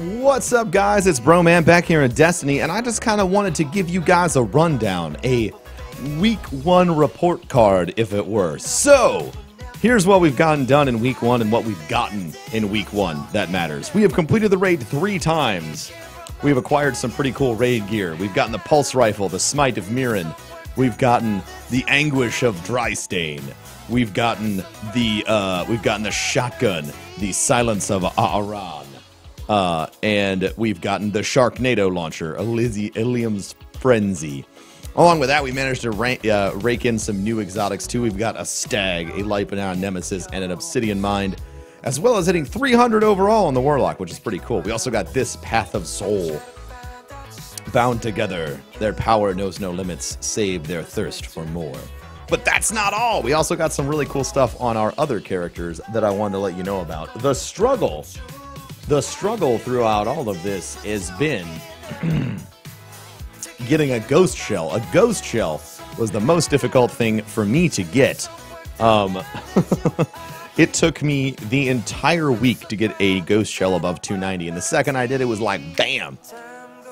What's up, guys? It's Bro Man back here in Destiny, and I just kind of wanted to give you guys a rundown, a week one report card, if it were. So, here's what we've gotten done in week one and what we've gotten in week one that matters. We have completed the raid 3 times. We've acquired some pretty cool raid gear. We've gotten the Pulse Rifle, the Smite of Mirin. We've gotten the Anguish of Drystain. We've gotten the shotgun, the Silence of Arad, and we've gotten the Sharknado Launcher, a Lizzie Ilium's Frenzy. Along with that, we managed to rake in some new exotics too. We've got a Stag, a Lipanan Nemesis, and an Obsidian Mind, as well as hitting 300 overall on the Warlock, which is pretty cool. We also got this Path of Soul. Bound together, their power knows no limits, save their thirst for more. But that's not all. We also got some really cool stuff on our other characters that I wanted to let you know about. The struggle throughout all of this has been getting a ghost shell. A ghost shell was the most difficult thing for me to get. It took me the entire week to get a ghost shell above 290, and the second I did, it was like, bam!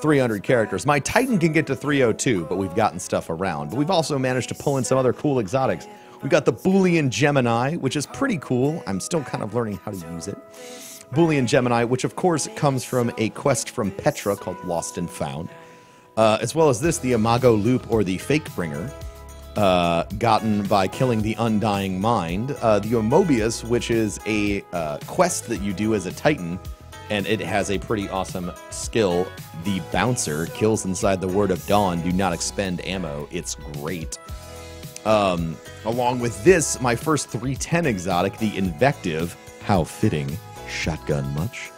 300 characters. My Titan can get to 302, but we've gotten stuff around. But we've also managed to pull in some other cool exotics. We got the Boolean Gemini, which is pretty cool. I'm still kind of learning how to use it. Boolean Gemini, which of course comes from a quest from Petra called Lost and Found. As well as this, the Imago Loop, or the Fakebringer, gotten by killing the Undying Mind. The Omobius, which is a quest that you do as a Titan, and it has a pretty awesome skill. The Bouncer kills inside the Word of Dawn. Do not expend ammo. It's great. Along with this, my first 310 exotic, the Invective. How fitting. Shotgun much?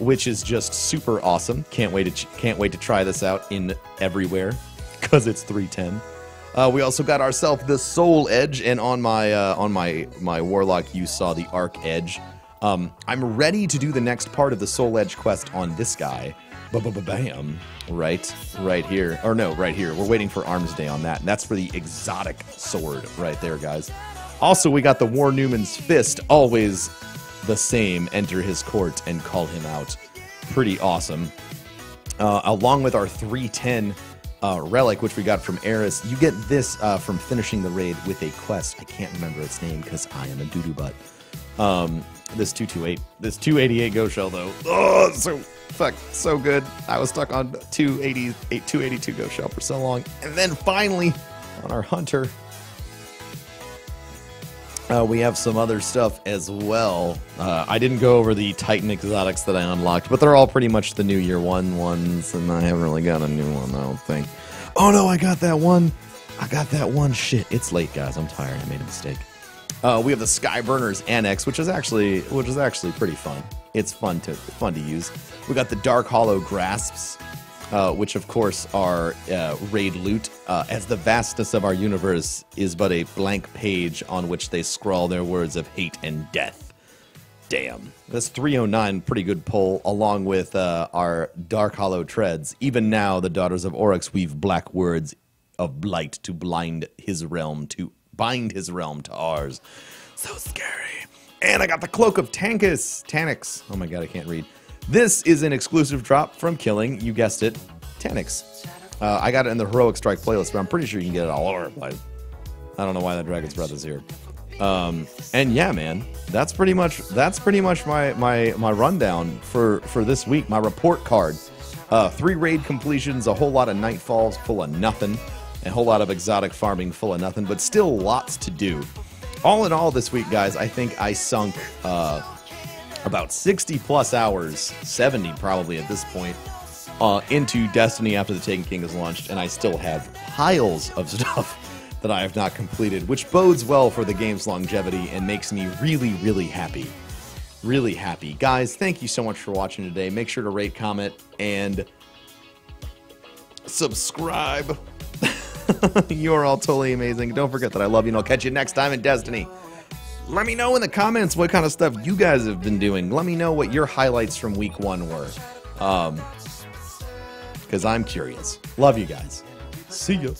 Which is just super awesome. Can't wait to try this out in everywhere, because it's 310. We also got ourselves the Soul Edge, and on my Warlock, you saw the Arc Edge. I'm ready to do the next part of the Soul Edge quest on this guy. Ba-ba-ba-bam. Right here. Or no, right here. We're waiting for Arms Day on that. And that's for the exotic sword right there, guys. Also, we got the War Newman's fist. Always the same. Enter his court and call him out. Pretty awesome. Along with our 310 relic, which we got from Eris. You get this from finishing the raid with a quest. I can't remember its name because I am a doo-doo butt. This 288 ghost shell though. Oh, so good. I was stuck on 282 ghost shell for so long, and then finally on our Hunter, we have some other stuff as well. I didn't go over the Titan exotics that I unlocked, but they're all pretty much the New Year One ones, and I haven't really got a new one, I don't think. Oh no, I got that one. Shit, it's late, guys. I'm tired. I made a mistake. We have the Skyburner's Annex, which is actually pretty fun. It's fun to use. We got the Dark Hollow Grasps, which of course are raid loot. As the vastness of our universe is but a blank page on which they scrawl their words of hate and death. Damn, that's 309, pretty good pull. Along with our Dark Hollow Treads. Even now, the daughters of Oryx weave black words of blight to bind his realm to ours. So scary. And I got the Cloak of Tanix. Oh my god, I can't read. This is an exclusive drop from killing, you guessed it, Tanix. I got it in the Heroic Strike playlist, but I'm pretty sure you can get it all over the place. I don't know why the Dragon's Breath is here. And yeah, man, that's pretty much my rundown for this week, my report card. 3 raid completions, a whole lot of nightfalls full of nothing. A whole lot of exotic farming full of nothing, but still lots to do. All in all this week, guys, I think I sunk about 60-plus hours, 70 probably at this point, into Destiny after the Taken King is launched, and I still have piles of stuff that I have not completed, which bodes well for the game's longevity and makes me really, really happy. Really happy. Guys, thank you so much for watching today. Make sure to rate, comment, and subscribe. You are all totally amazing. Don't forget that I love you, and I'll catch you next time in Destiny. Let me know in the comments what kind of stuff you guys have been doing. Let me know what your highlights from week one were. Because I'm curious. Love you guys. See ya.